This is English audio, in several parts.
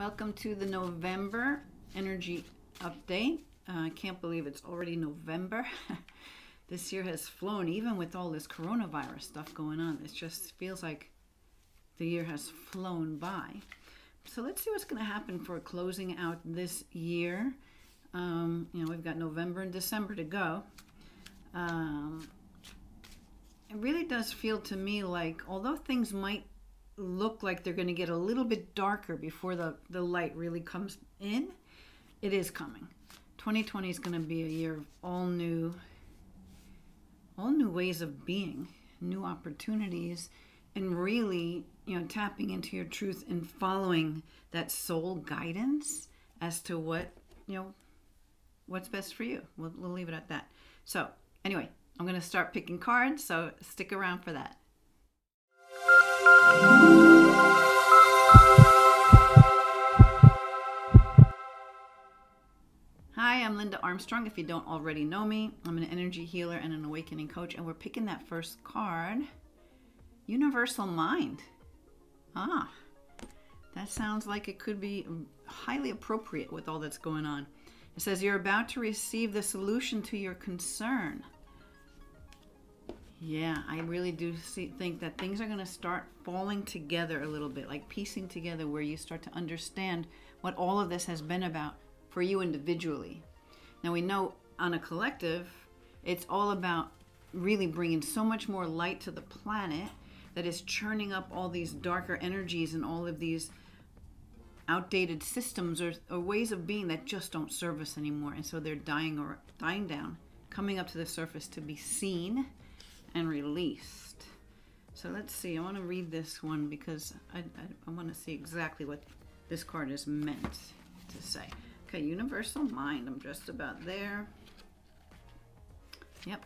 Welcome to the November energy update. I can't believe it's already November. This year has flown, even with all this coronavirus stuff going on. It just feels like the year has flown by. So let's see what's going to happen for closing out this year. We've got November and December to go. It really does feel to me like, although things might look like they're going to get a little bit darker before the light really comes in, it is coming. 2020 is going to be a year of all new ways of being, new opportunities, and really, tapping into your truth and following that soul guidance as to what, what's best for you. We'll leave it at that. So anyway, I'm going to start picking cards, so stick around for that. Hi, I'm Linda Armstrong. If you don't already know me, I'm an energy healer and an awakening coach, and we're picking that first card, Universal Mind. That sounds like it could be highly appropriate with all that's going on. It says you're about to receive the solution to your concern. Yeah, I really do think that things are going to start falling together a little bit, like piecing together, where you start to understand what all of this has been about for you individually. Now, we know on a collective, it's all about really bringing so much more light to the planet that is churning up all these darker energies and all of these outdated systems or ways of being that just don't serve us anymore. And so they're dying down, coming up to the surface to be seen and released. So let's see, I want to read this one because I want to see exactly what this card is meant to say. Okay, Universal Mind, I'm just about there. Yep,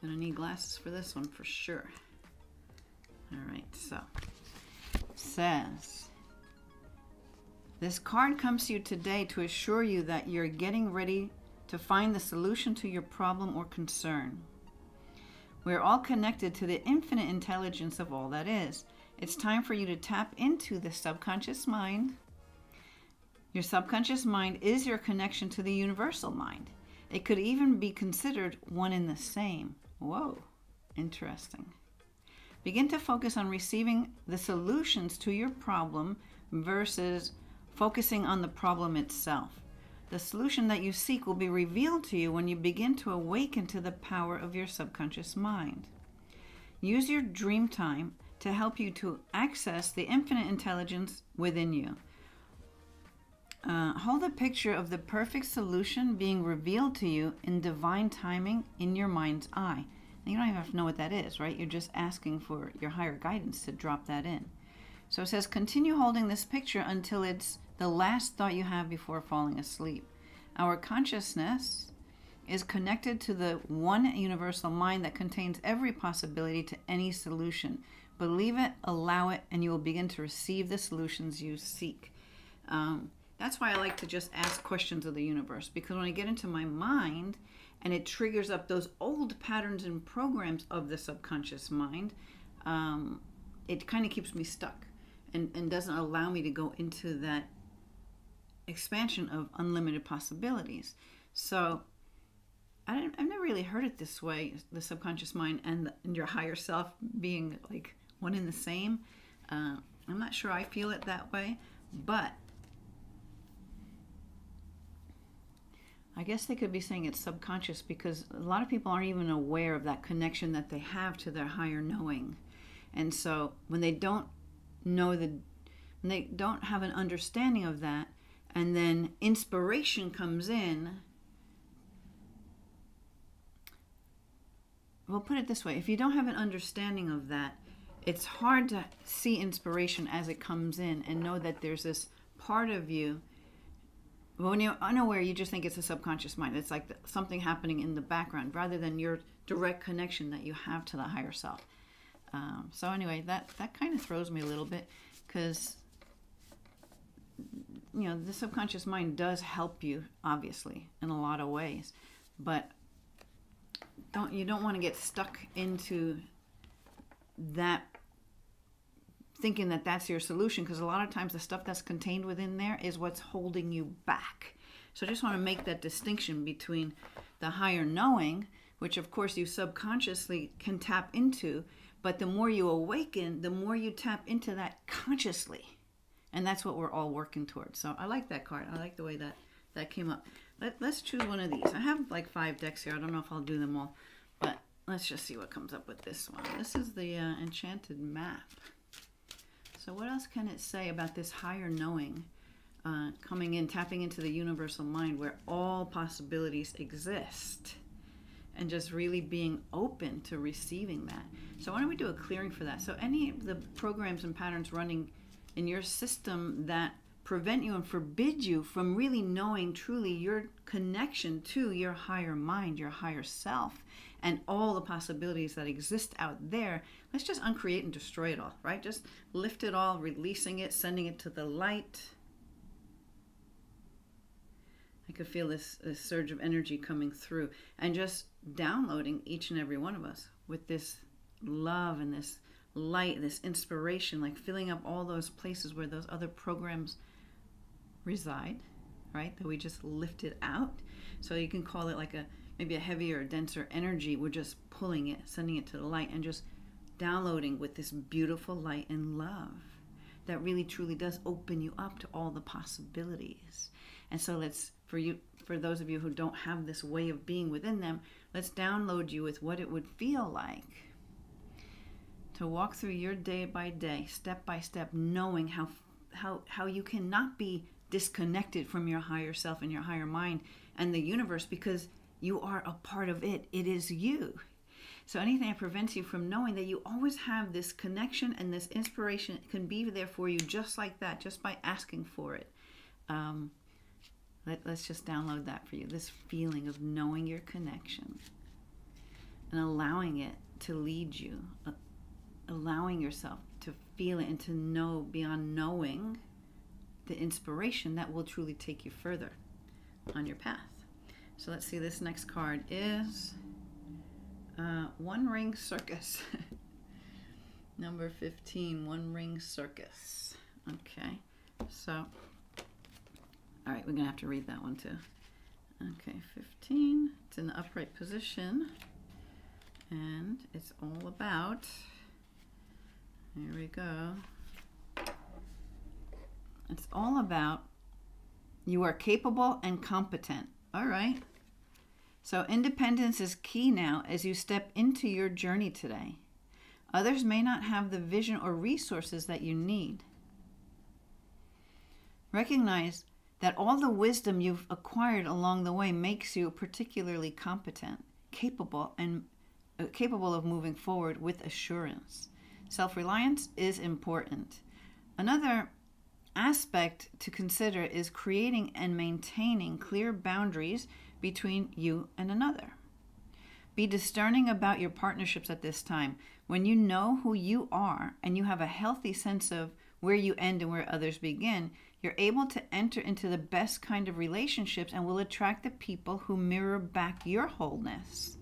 gonna need glasses for this one for sure. All right, so it says, this card comes to you today to assure you that you're getting ready to find the solution to your problem or concern. We're all connected to the infinite intelligence of all that is. It's time for you to tap into the subconscious mind. Your subconscious mind is your connection to the universal mind. It could even be considered one and the same. Whoa, interesting. Begin to focus on receiving the solutions to your problem versus focusing on the problem itself. The solution that you seek will be revealed to you when you begin to awaken to the power of your subconscious mind. Use your dream time to help you to access the infinite intelligence within you. Hold a picture of the perfect solution being revealed to you in divine timing in your mind's eye. Now, you don't even have to know what that is, right? You're just asking for your higher guidance to drop that in. So it says, continue holding this picture until it's the last thought you have before falling asleep. Our consciousness is connected to the one universal mind that contains every possibility to any solution. Believe it, allow it, and you will begin to receive the solutions you seek. That's why I like to just ask questions of the universe, because when I get into my mind and it triggers up those old patterns and programs of the subconscious mind, it kind of keeps me stuck and doesn't allow me to go into that expansion of unlimited possibilities. So I've never really heard it this way, the subconscious mind and your higher self being like one in the same. I'm not sure I feel it that way, but I guess they could be saying it's subconscious, because a lot of people aren't even aware of that connection that they have to their higher knowing. And so when they don't know when they don't have an understanding of that, and then inspiration comes in. We'll put it this way. If you don't have an understanding of that, it's hard to see inspiration as it comes in and know that there's this part of you. But when you're unaware, you just think it's a subconscious mind. It's like something happening in the background rather than your direct connection that you have to the higher self. So anyway, that kind of throws me a little bit, because the subconscious mind does help you, obviously, in a lot of ways, but you don't want to get stuck into that thinking that that's your solution, because a lot of times the stuff that's contained within there is what's holding you back. So I just want to make that distinction between the higher knowing, which of course you subconsciously can tap into, but the more you awaken, the more you tap into that consciously. And that's what we're all working towards. So I like that card. I like the way that came up. Let's choose one of these. I have like 5 decks here. I don't know if I'll do them all, but let's just see what comes up with this one. This is the Enchanted Map. So what else can it say about this higher knowing coming in, tapping into the universal mind where all possibilities exist, and just really being open to receiving that? So why don't we do a clearing for that? So any of the programs and patterns running in your system that prevent you and forbid you from really knowing truly your connection to your higher mind, your higher self, and all the possibilities that exist out there, let's just uncreate and destroy it all, right? Just lift it all, releasing it, sending it to the light. I could feel this surge of energy coming through and just downloading each and every one of us with this love and this light, this inspiration, like filling up all those places where those other programs reside, right? That we just lifted out. So you can call it like maybe a heavier, denser energy. We're just pulling it, sending it to the light, and just downloading with this beautiful light and love that really truly does open you up to all the possibilities. And so let's, for those of you who don't have this way of being within them, let's download you with what it would feel like to walk through your day by day, step by step, knowing how you cannot be disconnected from your higher self and your higher mind and the universe, because you are a part of it. It is you. So anything that prevents you from knowing that you always have this connection and this inspiration, it can be there for you just like that, just by asking for it. Let's just download that for you, this feeling of knowing your connection and allowing it to lead you, allowing yourself to feel it and to know beyond knowing the inspiration that will truly take you further on your path. So let's see, this next card is One Ring Circus. Number 15, One Ring Circus. Okay, so, all right, we're gonna have to read that one too. Okay, 15, it's in the upright position, and it's all about, here we go. It's all about you are capable and competent. All right. So independence is key now as you step into your journey today. Others may not have the vision or resources that you need. Recognize that all the wisdom you've acquired along the way makes you particularly competent, capable, and capable of moving forward with assurance. Self-reliance is important. Another aspect to consider is creating and maintaining clear boundaries between you and another. Be discerning about your partnerships at this time. When you know who you are and you have a healthy sense of where you end and where others begin, you're able to enter into the best kind of relationships and will attract the people who mirror back your wholeness.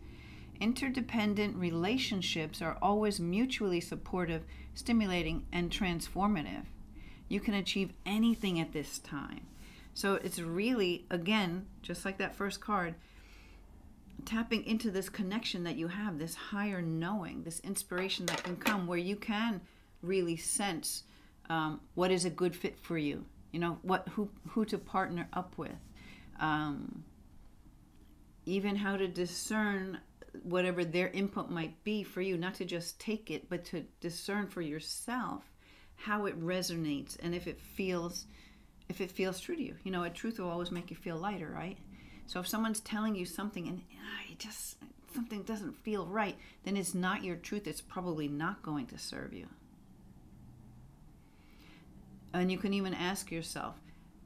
Interdependent relationships are always mutually supportive, stimulating, and transformative. You can achieve anything at this time. So it's really, again, just like that first card, tapping into this connection that you have, this higher knowing, this inspiration that can come where you can really sense what is a good fit for you. You know, who to partner up with. Even how to discern whatever their input might be for you, not to just take it, but to discern for yourself how it resonates and if it feels true to you. You know, a truth will always make you feel lighter, right? So if someone's telling you something and it just, something doesn't feel right, then it's not your truth. It's probably not going to serve you. And you can even ask yourself,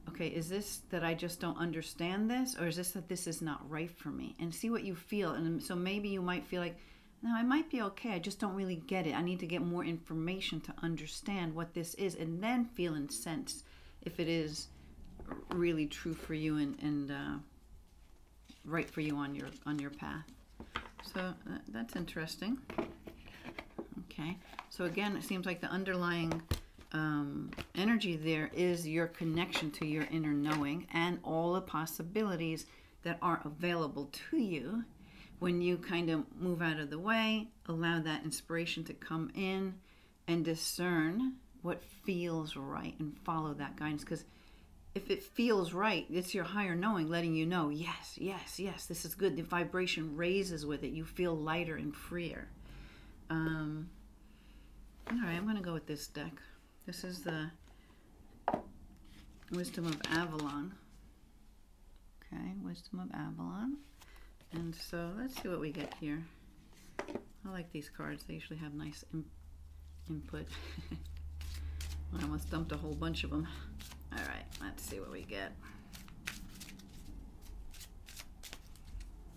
okay, is this that I just don't understand this, or is this that this is not right for me? And see what you feel. And so maybe you might feel like, no, I might be okay. I just don't really get it. I need to get more information to understand what this is, and then feel and sense if it is really true for you and right for you on your path. So that's interesting. Okay. So again, it seems like the underlying energy there is your connection to your inner knowing and all the possibilities that are available to you when you kind of move out of the way, allow that inspiration to come in and discern what feels right and follow that guidance. Because if it feels right, it's your higher knowing letting you know, yes, yes, yes, this is good. The vibration raises with it. You feel lighter and freer. All right, I'm going to go with this deck. This is the Wisdom of Avalon. Okay, Wisdom of Avalon. And so let's see what we get here. I like these cards. They usually have nice input. I almost dumped a whole bunch of them. All right, let's see what we get.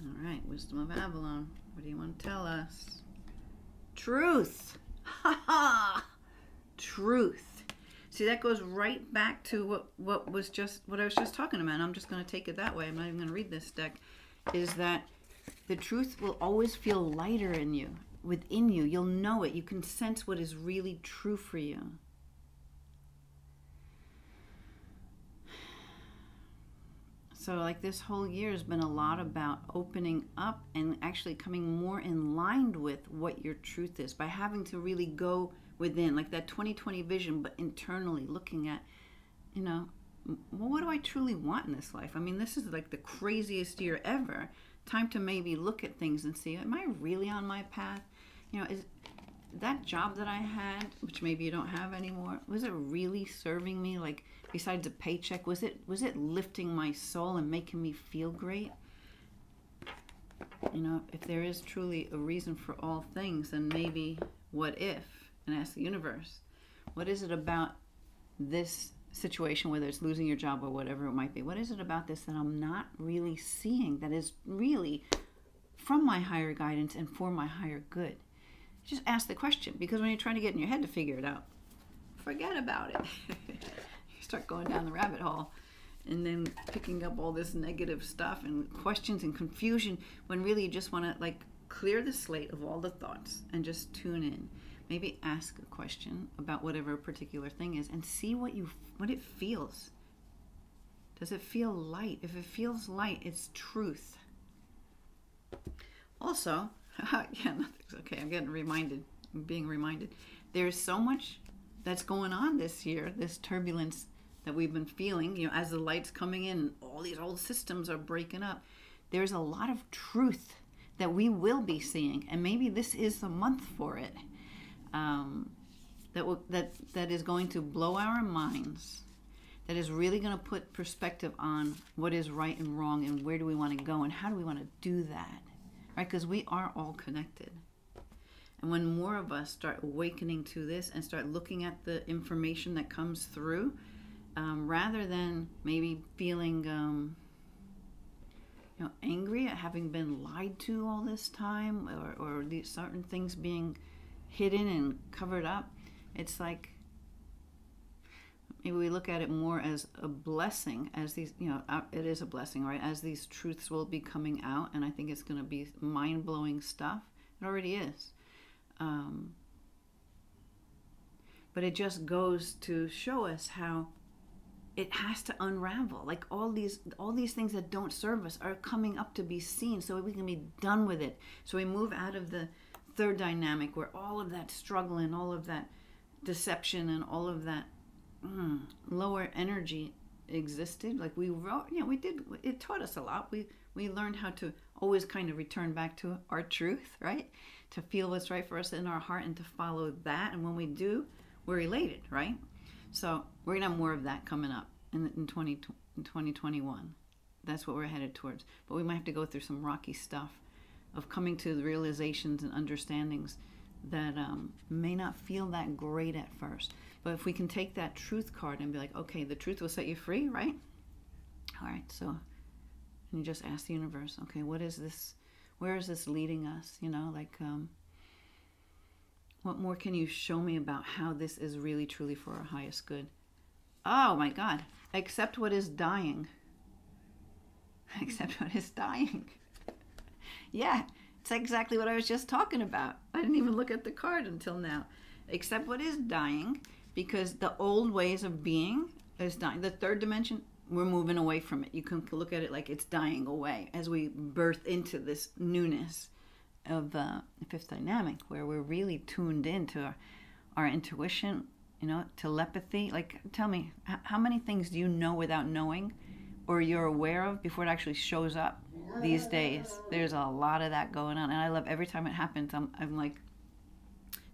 All right, Wisdom of Avalon. What do you want to tell us? Truth. Ha ha. Truth. See, that goes right back to what I was just talking about. And I'm just going to take it that way. I'm not even going to read this deck. Is that the truth will always feel lighter in you, within you. You'll know it. You can sense what is really true for you. So like this whole year has been a lot about opening up and actually coming more in line with what your truth is by having to really go within, like that 2020 vision, but internally looking at, you know, well, what do I truly want in this life? I mean, this is like the craziest year ever. Time to maybe look at things and see, am I really on my path? You know, is that job that I had, which maybe you don't have anymore, was it really serving me? Like, besides a paycheck, was it lifting my soul and making me feel great? You know, if there is truly a reason for all things, then maybe what if? And ask the universe, what is it about this situation, whether it's losing your job or whatever it might be, what is it about this that I'm not really seeing that is really from my higher guidance and for my higher good? Just ask the question, because when you're trying to get in your head to figure it out, forget about it. You start going down the rabbit hole and then picking up all this negative stuff and questions and confusion, when really you just want to like clear the slate of all the thoughts and just tune in. Maybe ask a question about whatever particular thing is and see what it feels. Does it feel light? If it feels light, it's truth. Also, yeah, nothing's okay. I'm getting reminded. I'm being reminded. There's so much that's going on this year, this turbulence that we've been feeling, you know, as the light's coming in, all these old systems are breaking up. There's a lot of truth that we will be seeing, and maybe this is the month for it, that is going to blow our minds, that is really going to put perspective on what is right and wrong and where do we want to go and how do we want to do that. Right, because we are all connected. And when more of us start awakening to this and start looking at the information that comes through, rather than maybe feeling you know, angry at having been lied to all this time, or these certain things being hidden and covered up, it's like maybe we look at it more as a blessing, as these, you know, it is a blessing, right? As these truths will be coming out, and I think it's going to be mind-blowing stuff. It already is. But it just goes to show us how it has to unravel. Like all these things that don't serve us are coming up to be seen, so we can be done with it. So we move out of the third dynamic where all of that struggle and all of that deception and all of that lower energy existed. Like we wrote, you know, we did, it taught us a lot. We learned how to always kind of return back to our truth, right? To feel what's right for us in our heart and to follow that. And when we do, we're elated, right? So we're going to have more of that coming up in 2021. That's what we're headed towards. But we might have to go through some rocky stuff of coming to the realizations and understandings that may not feel that great at first. But if we can take that truth card and be like, okay, the truth will set you free, right? All right, so, and you just ask the universe, okay, what is this? Where is this leading us? You know, like, what more can you show me about how this is really truly for our highest good? Oh my God, accept what is dying. Accept what is dying. Yeah, it's exactly what I was just talking about. I didn't even look at the card until now. Accept what is dying. because the old ways of being is dying. The third dimension, we're moving away from it. You can look at it like it's dying away as we birth into this newness of the fifth dynamic, where we're really tuned into our intuition, you know, telepathy. Like, tell me, how many things do you know without knowing, or you're aware of before it actually shows up these days? There's a lot of that going on, and I love every time it happens. I'm like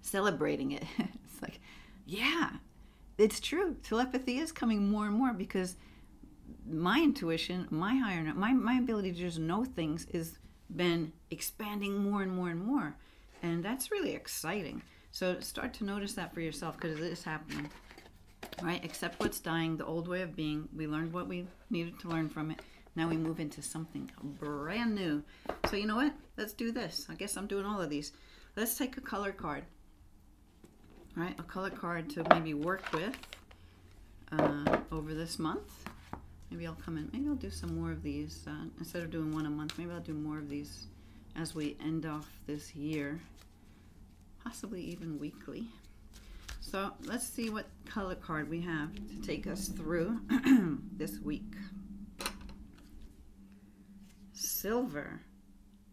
celebrating it. It's like, yeah, it's true. Telepathy is coming more and more, because my intuition, my higher, my ability to just know things has been expanding more and more and more, and that's really exciting. So start to notice that for yourself, because it is happening. All right, accept what's dying, the old way of being. We learned what we needed to learn from it. Now we move into something brand new. So you know what? Let's do this. I guess I'm doing all of these. Let's take a color card. All right, a color card to maybe work with over this month. Maybe I'll come in. Maybe I'll do some more of these. Instead of doing one a month, maybe I'll do more of these as we end off this year. Possibly even weekly. So let's see what color card we have to take us through this week. Silver.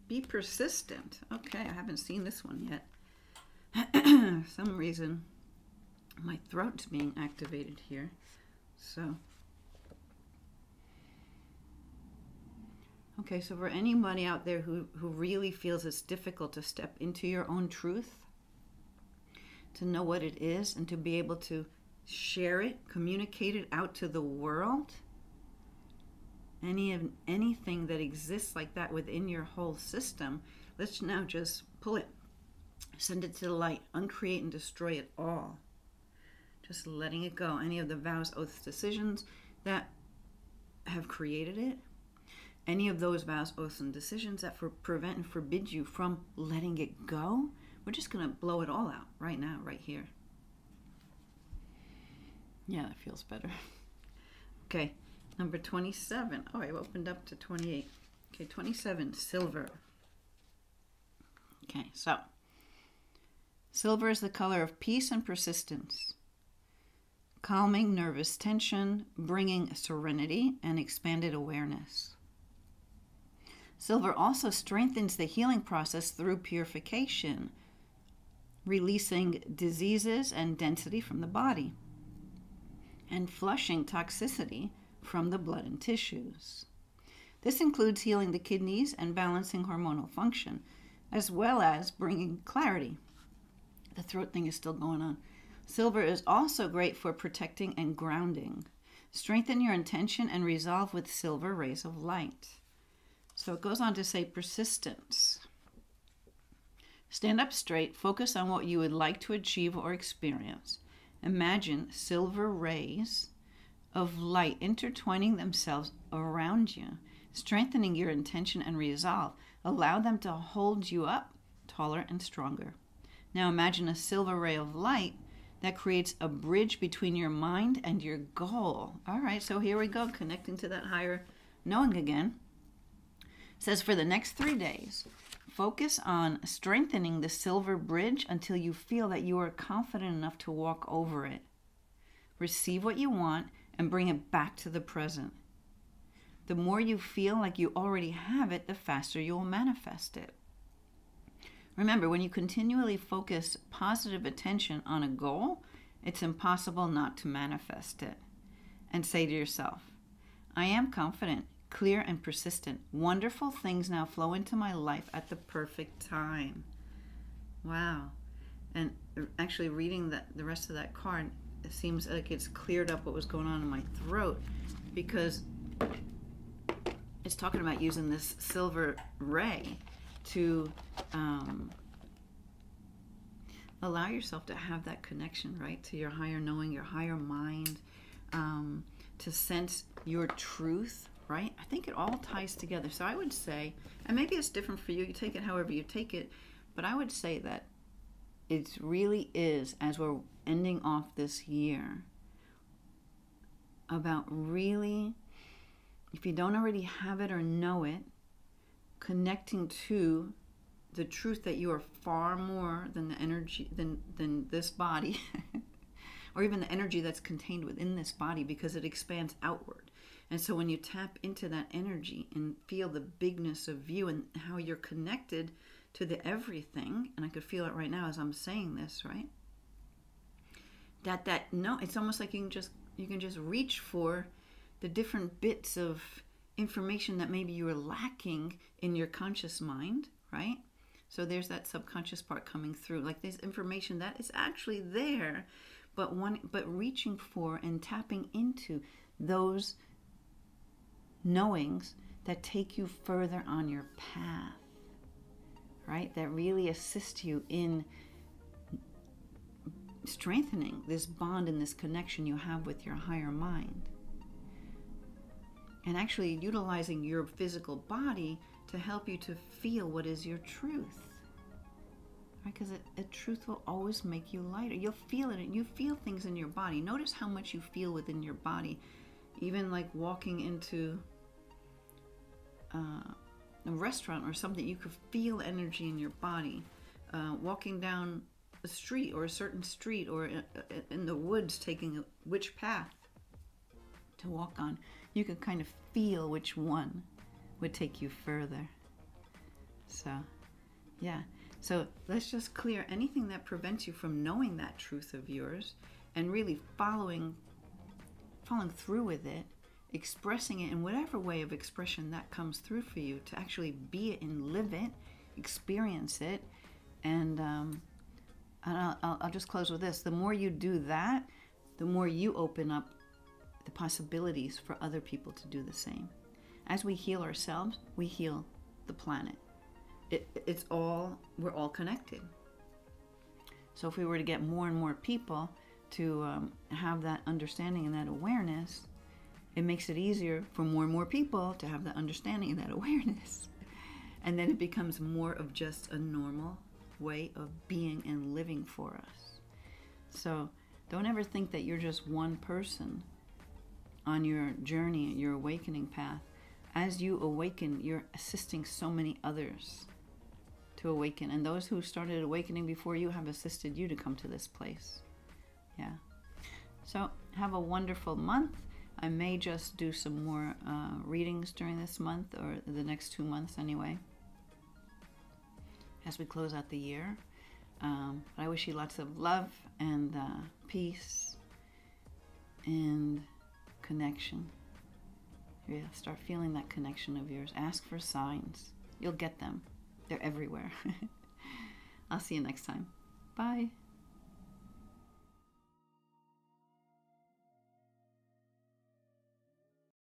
Be persistent. Okay, I haven't seen this one yet. For some reason, my throat's being activated here. So, okay, so for anybody out there who really feels it's difficult to step into your own truth, to know what it is and to be able to share it, communicate it out to the world. Anything that exists like that within your whole system, let's now just pull it, send it to the light, uncreate and destroy it all. Just letting it go. Any of the vows, oaths, decisions that have created it, any of those vows, oaths, and decisions that prevent and forbid you from letting it go, we're just going to blow it all out right now, right here. Yeah, that feels better. Okay, number 27. Oh, I opened up to 28. Okay, 27, silver. Okay, so silver is the color of peace and persistence, calming nervous tension, bringing serenity and expanded awareness. Silver also strengthens the healing process through purification, releasing diseases and density from the body, and flushing toxicity from the blood and tissues. This includes healing the kidneys and balancing hormonal function, as well as bringing clarity. The throat thing is still going on. Silver is also great for protecting and grounding. Strengthen your intention and resolve with silver rays of light. So it goes on to say persistence. Stand up straight, focus on what you would like to achieve or experience. Imagine silver rays of light intertwining themselves around you, strengthening your intention and resolve. Allow them to hold you up taller and stronger. Now imagine a silver ray of light that creates a bridge between your mind and your goal. All right, so here we go, connecting to that higher knowing again. It says for the next 3 days, focus on strengthening the silver bridge until you feel that you are confident enough to walk over it. Receive what you want and bring it back to the present. The more you feel like you already have it, the faster you'll manifest it. Remember, when you continually focus positive attention on a goal, it's impossible not to manifest it. And say to yourself, I am confident, clear and persistent. Wonderful things now flow into my life at the perfect time. Wow. And actually reading the rest of that card, it seems like it's cleared up what was going on in my throat, because it's talking about using this silver ray to allow yourself to have that connection, right, to your higher knowing, your higher mind, to sense your truth. Right? I think it all ties together. So I would say, and maybe it's different for you, you take it however you take it, but I would say that it really is, as we're ending off this year, about really, if you don't already have it or know it, connecting to the truth that you are far more than the energy, than this body or even the energy that's contained within this body, because it expands outward. And so when you tap into that energy and feel the bigness of you and how you're connected to the everything, and I could feel it right now as I'm saying this, right? No, it's almost like you can just reach for the different bits of information that maybe you are lacking in your conscious mind, right? So there's that subconscious part coming through, like this information that is actually there, but reaching for and tapping into those knowings that take you further on your path, right? That really assist you in strengthening this bond and this connection you have with your higher mind. And actually utilizing your physical body to help you to feel what is your truth. Right? Because a truth will always make you lighter. You'll feel it, and you feel things in your body. Notice how much you feel within your body. Even like walking into a restaurant or something, you could feel energy in your body. Walking down a street, or a certain street, or in the woods, taking which path to walk on. You can kind of feel which one would take you further. So, yeah. So let's just clear anything that prevents you from knowing that truth of yours and really following through with it, expressing it in whatever way of expression that comes through for you, to actually be it and live it, experience it. And I'll just close with this. The more you do that, the more you open up the possibilities for other people to do the same. As we heal ourselves, we heal the planet. We're all connected. So if we were to get more and more people to have that understanding and that awareness, it makes it easier for more and more people to have that understanding and that awareness. And then it becomes more of just a normal way of being and living for us. So don't ever think that you're just one person on your journey, your awakening path. As you awaken, you're assisting so many others to awaken. And those who started awakening before you have assisted you to come to this place. Yeah. So have a wonderful month. I may just do some more readings during this month, or the next 2 months anyway, as we close out the year. But I wish you lots of love and peace and connection. Yeah, start feeling that connection of yours. Ask for signs. You'll get them. They're everywhere. I'll see you next time. Bye.